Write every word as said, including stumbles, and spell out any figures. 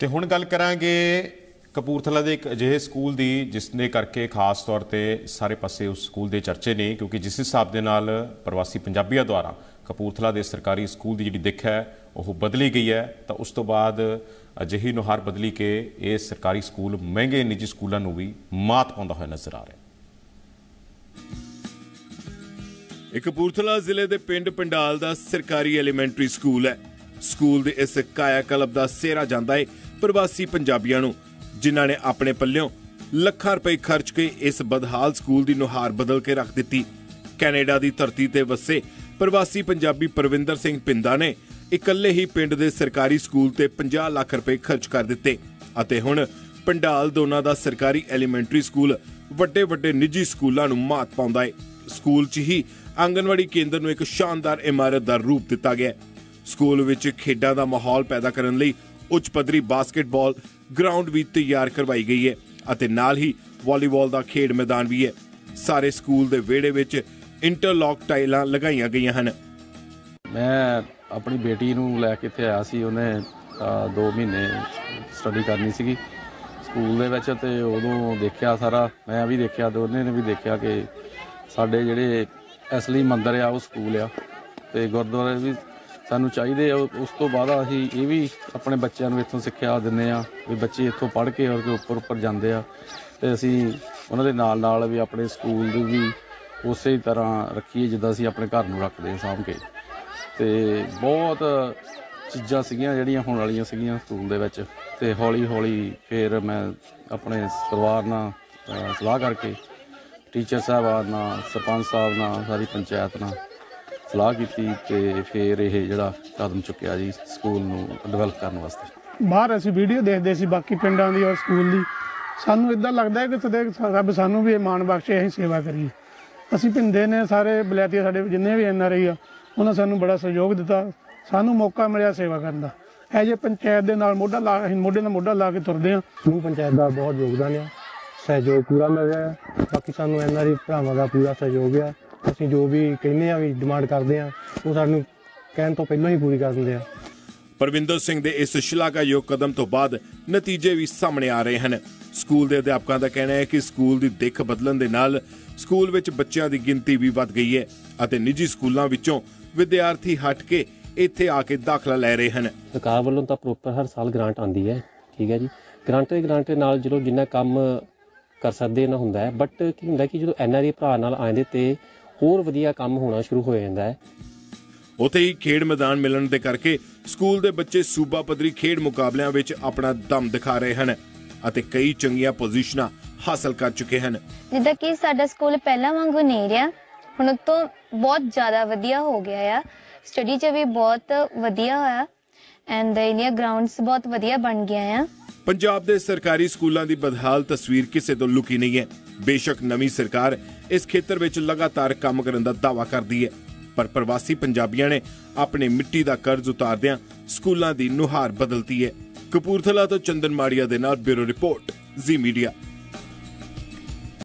ਤੇ ਹੁਣ ਗੱਲ ਕਰਾਂਗੇ ਕਪੂਰਥਲਾ ਦੇ ਇੱਕ ਅਜਿਹੇ ਸਕੂਲ ਦੀ ਜਿਸਨੇ ਕਰਕੇ ਖਾਸ ਤੌਰ ਤੇ ਸਾਰੇ ਪਾਸੇ ਉਸ ਸਕੂਲ ਦੇ ਚਰਚੇ ਨੇ, ਕਿਉਂਕਿ ਜਿਸ ਹਿਸਾਬ ਦੇ ਨਾਲ ਪ੍ਰਵਾਸੀ ਪੰਜਾਬੀਆਂ ਦੁਆਰਾ ਕਪੂਰਥਲਾ ਦੇ ਸਰਕਾਰੀ ਸਕੂਲ ਦੀ ਜਿਹੜੀ ਦਿੱਖ ਹੈ ਉਹ ਬਦਲੀ ਗਈ ਹੈ ਤਾਂ ਉਸ ਤੋਂ ਬਾਅਦ ਅਜਿਹੀ ਨੁਹਾਰ ਬਦਲੀ ਕੇ ਇਹ ਸਰਕਾਰੀ ਸਕੂਲ ਮਹਿੰਗੇ ਨਿੱਜੀ ਸਕੂਲਾਂ ਨੂੰ ਵੀ ਮਾਤ ਪਾਉਂਦਾ ਹੋਇਆ ਨਜ਼ਰ ਆ ਰਿਹਾ ਹੈ। ਇਹ ਕਪੂਰਥਲਾ ਜ਼ਿਲ੍ਹੇ ਦੇ ਪਿੰਡ ਪੰਡਾਲ ਦਾ ਸਰਕਾਰੀ ਐਲੀਮੈਂਟਰੀ ਸਕੂਲ ਹੈ। ਸਕੂਲ ਦੇ ਇਸ ਕਾਇਆਕਲਪ ਦਾ ਸਿਹਰਾ ਜਾਂਦਾ ਹੈ ਪ੍ਰਵਾਸੀ ਪੰਜਾਬੀਆਂ ਨੂੰ, ਜਿਨ੍ਹਾਂ ਨੇ ਆਪਣੇ ਪੱਲਿਓਂ ਲੱਖਾਂ ਰੁਪਏ ਖਰਚ ਕੇ ਇਸ ਬਦਹਾਲ ਸਕੂਲ ਦੀ ਨੁਹਾਰ ਬਦਲ ਕੇ ਰੱਖ ਦਿੱਤੀ। ਕੈਨੇਡਾ ਦੀ ਧਰਤੀ ਤੇ ਵਸੇ ਪ੍ਰਵਾਸੀ ਪੰਜਾਬੀ ਪਰਵਿੰਦਰ ਸਿੰਘ ਪਿੰਦਾ ਨੇ ਇਕੱਲੇ ਹੀ ਪਿੰਡ ਦੇ ਸਰਕਾਰੀ ਸਕੂਲ ਤੇ ਪੰਜਾਹ ਲੱਖ ਰੁਪਏ ਖਰਚ ਕਰ ਦਿੱਤੇ ਅਤੇ ਹੁਣ ਪੰਡਾਲ ਦੋਨਾ ਦਾ ਸਰਕਾਰੀ ਐਲੀਮੈਂਟਰੀ ਸਕੂਲ ਵੱਡੇ ਵੱਡੇ ਨਿੱਜੀ ਸਕੂਲਾਂ ਨੂੰ ਮਾਤ ਪਾਉਂਦਾ ਹੈ। ਸਕੂਲ 'ਚ ਹੀ ਆਂਗਣਵਾੜੀ ਕੇਂਦਰ ਨੂੰ ਇੱਕ ਸ਼ਾਨਦਾਰ ਇਮਾਰਤ ਦਾ ਰੂਪ ਦਿੱਤਾ ਗਿਆ। ਸਕੂਲ ਵਿੱਚ ਖੇਡਾਂ ਦਾ ਮਾਹੌਲ ਪੈਦਾ ਕਰਨ ਲਈ ਉੱਚ ਪੱਧਰੀ ਬਾਸਕਟਬਾਲ ਗਰਾਊਂਡ ਵੀ ਤਿਆਰ ਕਰਵਾਈ ਗਈ ਹੈ ਅਤੇ ਨਾਲ ਹੀ ਵਾਲੀਬਾਲ ਦਾ ਖੇਡ ਮੈਦਾਨ ਵੀ ਹੈ। ਸਾਰੇ ਸਕੂਲ ਦੇ ਵਿਹੜੇ ਵਿੱਚ ਇੰਟਰਲੌਕ ਟਾਈਲਾਂ ਲਗਾਈਆਂ ਗਈਆਂ ਹਨ। ਮੈਂ ਆਪਣੀ ਬੇਟੀ ਨੂੰ ਲੈ ਕੇ ਇੱਥੇ ਆਇਆ ਸੀ, ਉਹਨੇ ਦੋ ਮਹੀਨੇ ਸਟੱਡੀ ਕਰਨੀ ਸੀਗੀ ਸਕੂਲ ਦੇ ਵਿੱਚ ਅਤੇ ਉਦੋਂ ਦੇਖਿਆ ਸਾਰਾ, ਮੈਂ ਵੀ ਦੇਖਿਆ ਅਤੇ ਉਹਨੇ ਨੇ ਵੀ ਦੇਖਿਆ ਕਿ ਸਾਡੇ ਜਿਹੜੇ ਅਸਲੀ ਮੰਦਰ ਆ ਉਹ ਸਕੂਲ ਆ ਅਤੇ ਗੁਰਦੁਆਰੇ ਵੀ ਸਾਨੂੰ ਚਾਹੀਦੇ ਆ। ਉਸ ਤੋਂ ਬਾਅਦ ਅਸੀਂ ਇਹ ਵੀ ਆਪਣੇ ਬੱਚਿਆਂ ਨੂੰ ਇੱਥੋਂ ਸਿੱਖਿਆ ਦਿੰਦੇ ਹਾਂ ਵੀ ਬੱਚੇ ਇੱਥੋਂ ਪੜ੍ਹ ਕੇ ਔਰ ਉੱਪਰ ਉੱਪਰ ਜਾਂਦੇ ਆ ਅਤੇ ਅਸੀਂ ਉਹਨਾਂ ਦੇ ਨਾਲ ਨਾਲ ਵੀ ਆਪਣੇ ਸਕੂਲ ਦੀ ਵੀ ਉਸੇ ਤਰ੍ਹਾਂ ਰੱਖੀਏ ਜਿੱਦਾਂ ਅਸੀਂ ਆਪਣੇ ਘਰ ਨੂੰ ਰੱਖਦੇ ਹਾਂ ਸਾਂਭ ਕੇ। ਅਤੇ ਬਹੁਤ ਚੀਜ਼ਾਂ ਸੀਗੀਆਂ ਜਿਹੜੀਆਂ ਹੋਣ ਵਾਲੀਆਂ ਸੀਗੀਆਂ ਸਕੂਲ ਦੇ ਵਿੱਚ ਅਤੇ ਹੌਲੀ ਹੌਲੀ ਫਿਰ ਮੈਂ ਆਪਣੇ ਪਰਿਵਾਰ ਨਾਲ ਸਲਾਹ ਕਰਕੇ ਟੀਚਰ ਸਾਹਿਬਾਨ ਨਾਲ, ਸਰਪੰਚ ਸਾਹਿਬ ਨਾਲ, ਸਾਰੀ ਪੰਚਾਇਤ ਨਾਲ ਸਲਾਹ ਕੀਤੀ ਅਤੇ ਫਿਰ ਇਹ ਜਿਹੜਾ ਕਦਮ ਚੁੱਕਿਆ ਜੀ ਸਕੂਲ ਨੂੰ ਡਿਵੈਲਪ ਕਰਨ ਵਾਸਤੇ। ਬਾਹਰ ਅਸੀਂ ਵੀਡੀਓ ਦੇਖਦੇ ਸੀ ਬਾਕੀ ਪਿੰਡਾਂ ਦੀ ਔਰ ਸਕੂਲ ਦੀ, ਸਾਨੂੰ ਇੱਦਾਂ ਲੱਗਦਾ ਕਿ ਸਦਾ ਰੱਬ ਸਾਨੂੰ ਵੀ ਇਹ ਮਾਣ ਬਖਸ਼ੇ ਅਸੀਂ ਸੇਵਾ ਕਰੀਏ। ਅਸੀਂ ਪਿੰਦੇ ਨੇ ਸਾਰੇ ਬਲੈਤੀਆ ਸਾਡੇ ਜਿੰਨੇ ਵੀ ਐਨ ਆਰ ਆਈ ਆ ਉਹਨਾਂ ਸਾਨੂੰ ਬੜਾ ਸਹਿਯੋਗ ਦਿੱਤਾ, ਸਾਨੂੰ ਮੌਕਾ ਮਿਲਿਆ ਸੇਵਾ ਕਰਨ ਦਾ। ਇਹ ਜੇ ਪੰਚਾਇਤ ਦੇ ਨਾਲ ਮੋਢਾ ਲਾ ਅਸੀਂ ਮੋਢੇ ਨਾਲ ਮੋਢਾ ਲਾ ਕੇ ਤੁਰਦੇ ਹਾਂ। ਸਾਨੂੰ ਪੰਚਾਇਤ ਦਾ ਬਹੁਤ ਯੋਗਦਾਨ ਆ, ਸਹਿਯੋਗ ਪੂਰਾ ਮਿਲ ਰਿਹਾ ਹੈ। ਬਾਕੀ ਸਾਨੂੰ ਇਹਨਾਂ ਦੀ ਭਰਾਵਾਂ ਦਾ ਪੂਰਾ ਸਹਿਯੋਗ ਆ। ਅਸੀਂ ਜੋ ਵੀ ਕਹਿੰਦੇ ਹਾਂ ਵੀ ਡਿਮਾਂਡ ਕਰਦੇ ਹਾਂ ਉਹ ਸਾਨੂੰ ਕਹਿਣ ਤੋਂ ਪਹਿਲਾਂ ਹੀ ਪੂਰੀ ਕਰ ਦਿੰਦੇ ਆ। ਪਰਵਿੰਦਰ ਸਿੰਘ ਦੇ ਇਸ ਸ਼ਲਾਘਾਯੋਗ ਕਦਮ ਤੋਂ ਬਾਅਦ ਨਤੀਜੇ ਵੀ ਸਾਹਮਣੇ ਆ ਰਹੇ ਹਨ। ਸਕੂਲ ਦੇ ਅਧਿਆਪਕਾਂ ਦਾ ਕਹਿਣਾ ਹੈ ਕਿ ਸਕੂਲ ਦੀ ਦਿੱਖ ਬਦਲਣ ਦੇ ਨਾਲ ਸਕੂਲ ਵਿੱਚ ਬੱਚਿਆਂ ਦੀ ਗਿਣਤੀ ਵੀ ਵੱਧ ਗਈ ਹੈ ਅਤੇ ਨਿੱਜੀ ਸਕੂਲਾਂ ਵਿੱਚੋਂ ਵਿਦਿਆਰਥੀ ਹਟ ਕੇ ਇੱਥੇ ਆ ਕੇ ਦਾਖਲਾ ਲੈ ਰਹੇ ਹਨ। ਸਰਕਾਰ ਵੱਲੋਂ ਤਾਂ ਪ੍ਰੋਪਰ ਹਰ ਸਾਲ ਗ੍ਰਾਂਟ ਆਉਂਦੀ ਹੈ, ਠੀਕ ਹੈ ਜੀ। ਗ੍ਰਾਂਟ ਦੇ ਗ੍ਰਾਂਟ ਦੇ ਨਾਲ ਜਦੋਂ ਜਿੰਨਾ ਕੰਮ ਕਰ ਸਕਦੇ ਨਾ ਹੁੰਦਾ ਹੈ, ਬਟ ਕੀ ਹੁੰਦਾ ਕਿ ਜਦੋਂ ਐਨ ਆਰ ਆਈ ਭਰਾ ਨਾਲ ਆਉਂਦੇ ਤੇ ਹੋਰ ਵਧੀਆ ਕੰਮ ਹੋਣਾ ਸ਼ੁਰੂ ਹੋ ਜਾਂਦਾ ਹੈ। ਉੱਥੇ ਹੀ ਖੇਡ ਮੈਦਾਨ ਮਿਲਣ ਦੇ ਕਰਕੇ ਸਕੂਲ ਦੇ ਬੱਚੇ ਸੂਬਾ ਪੱਧਰੀ ਖੇਡ ਮੁਕਾਬਲਿਆਂ ਵਿੱਚ ਆਪਣਾ ਦਮ ਦਿਖਾ ਰਹੇ ਹਨ ਅਤੇ ਕਈ ਚੰਗੀਆਂ ਪੋਜੀਸ਼ਨਾਂ ਹਾਸਲ ਕਰ ਚੁੱਕੇ ਹਨ। ਜਿੱਦਾਂ ਕਿ ਸਾਡਾ ਸਕੂਲ ਪਹਿਲਾਂ ਵਾਂਗੂ ਨਹੀਂ ਰਿਹਾ, ਹੁਣ ਤੋਂ ਬਹੁਤ ਜ਼ਿਆਦਾ ਵਧੀਆ ਹੋ ਗਿਆ ਆ। ਸਟੱਡੀ 'ਚ ਵੀ ਬਹੁਤ ਵਧੀਆ ਹੋਇਆ ਐਂਡ ਇਹਦੀਆਂ ਗਰਾਊਂਡਸ ਬਹੁਤ ਵਧੀਆ ਬਣ ਗਈਆਂ ਆ। ਪੰਜਾਬ ਦੇ ਸਰਕਾਰੀ ਸਕੂਲਾਂ ਦੀ ਬਦਹਾਲ ਤਸਵੀਰ ਕਿਸੇ ਤੋਂ ਲੁਕੀ ਨਹੀਂ ਹੈ। ਬੇਸ਼ੱਕ ਨਵੀਂ ਸਰਕਾਰ ਇਸ ਖੇਤਰ ਵਿੱਚ ਲਗਾਤਾਰ ਕੰਮ ਕਰਨ ਦਾ ਦਾਅਵਾ ਕਰਦੀ ਹੈ, ਪਰ ਪ੍ਰਵਾਸੀ ਪੰਜਾਬੀਆਂ ਨੇ ਆਪਣੇ ਮਿੱਟੀ ਦਾ ਕਰਜ਼ ਉਤਾਰਦਿਆਂ ਸਕੂਲਾਂ ਦੀ ਨੁਹਾਰ ਬਦਲਤੀ ਹੈ। ਕਪੂਰਥਲਾ ਤੋਂ ਚੰਦਨ ਮਾੜੀਆ ਦੇ ਨਾਲ ਬਿਊਰੋ ਰਿਪੋਰਟ ਜ਼ੀ ਮੀਡੀਆ।